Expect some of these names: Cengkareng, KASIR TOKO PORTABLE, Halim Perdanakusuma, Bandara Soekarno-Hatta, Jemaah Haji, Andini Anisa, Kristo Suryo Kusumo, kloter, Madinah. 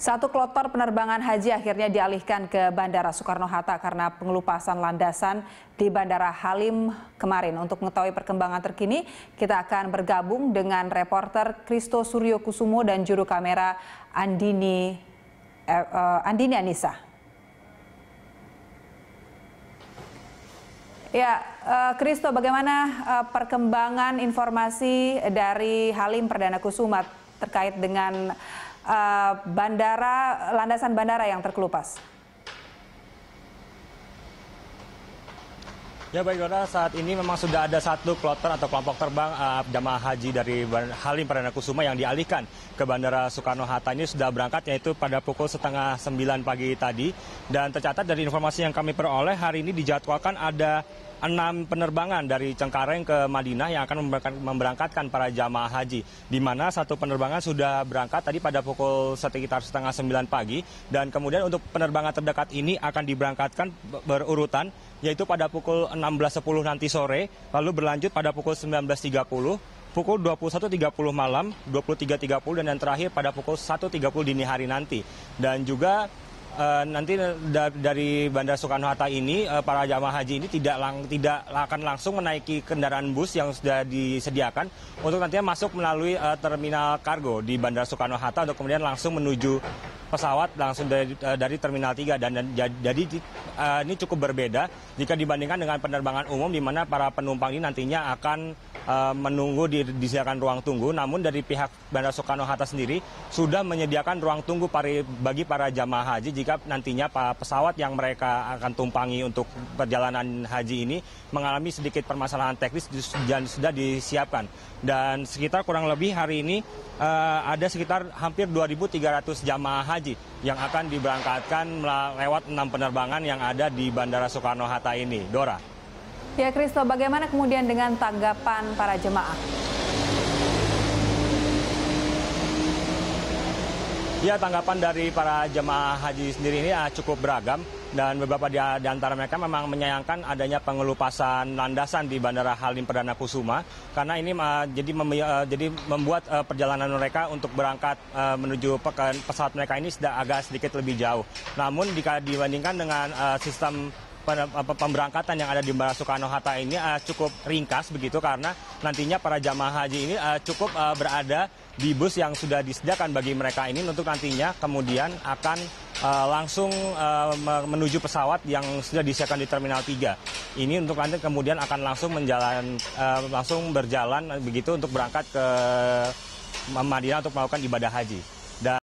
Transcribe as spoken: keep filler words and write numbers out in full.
Satu kloter penerbangan haji akhirnya dialihkan ke Bandara Soekarno-Hatta karena pengelupasan landasan di Bandara Halim kemarin. Untuk mengetahui perkembangan terkini, kita akan bergabung dengan reporter Kristo Suryo Kusumo dan juru kamera Andini eh, Andini Anisa. Ya, Kristo, eh, bagaimana eh, perkembangan informasi dari Halim Perdanakusuma terkait dengan Uh, bandara, landasan bandara yang terkelupas? Ya, baik, Dora, saat ini memang sudah ada satu kloter atau kelompok terbang uh, jemaah haji dari Halim Perdanakusuma yang dialihkan ke Bandara Soekarno-Hatta ini sudah berangkat, yaitu pada pukul setengah sembilan pagi tadi. Dan tercatat dari informasi yang kami peroleh, hari ini dijadwalkan ada enam penerbangan dari Cengkareng ke Madinah yang akan memberangkatkan para jamaah haji, di mana satu penerbangan sudah berangkat tadi pada pukul sekitar setengah sembilan pagi, dan kemudian untuk penerbangan terdekat ini akan diberangkatkan berurutan, yaitu pada pukul enam belas sepuluh nanti sore, lalu berlanjut pada pukul sembilan belas tiga puluh. Pukul dua puluh satu tiga puluh malam, dua puluh tiga tiga puluh, dan yang terakhir pada pukul satu tiga puluh dini hari nanti. Dan juga Uh, nanti da dari Bandara Soekarno-Hatta ini uh, para jamaah haji ini tidak lang tidak akan langsung menaiki kendaraan bus yang sudah disediakan untuk nantinya masuk melalui uh, terminal kargo di Bandara Soekarno-Hatta untuk kemudian langsung menuju pesawat langsung dari, uh, dari Terminal tiga. Dan, dan jadi uh, ini cukup berbeda jika dibandingkan dengan penerbangan umum di mana para penumpang ini nantinya akan uh, menunggu di disediakan ruang tunggu. Namun dari pihak Bandara Soekarno-Hatta sendiri sudah menyediakan ruang tunggu pari, bagi para jamaah haji jika nantinya pesawat yang mereka akan tumpangi untuk perjalanan haji ini mengalami sedikit permasalahan teknis dan sudah disiapkan. Dan sekitar kurang lebih hari ini uh, ada sekitar hampir dua ribu tiga ratus jamaah haji yang akan diberangkatkan lewat enam penerbangan yang ada di Bandara Soekarno-Hatta ini, Dora. Ya, Kristo, bagaimana kemudian dengan tanggapan para jemaah? Ya, tanggapan dari para jemaah haji sendiri ini cukup beragam, dan beberapa di antara mereka memang menyayangkan adanya pengelupasan landasan di Bandara Halim Perdanakusuma karena ini jadi jadi membuat perjalanan mereka untuk berangkat menuju pesawat mereka ini sudah agak sedikit lebih jauh. Namun jika dibandingkan dengan sistem pemberangkatan yang ada di Bandara Soekarno-Hatta ini uh, cukup ringkas begitu, karena nantinya para jamaah haji ini uh, cukup uh, berada di bus yang sudah disediakan bagi mereka ini untuk nantinya kemudian akan uh, langsung uh, menuju pesawat yang sudah disediakan di Terminal tiga. Ini untuk nanti kemudian akan langsung menjalan uh, langsung berjalan begitu untuk berangkat ke Madinah untuk melakukan ibadah haji. Dan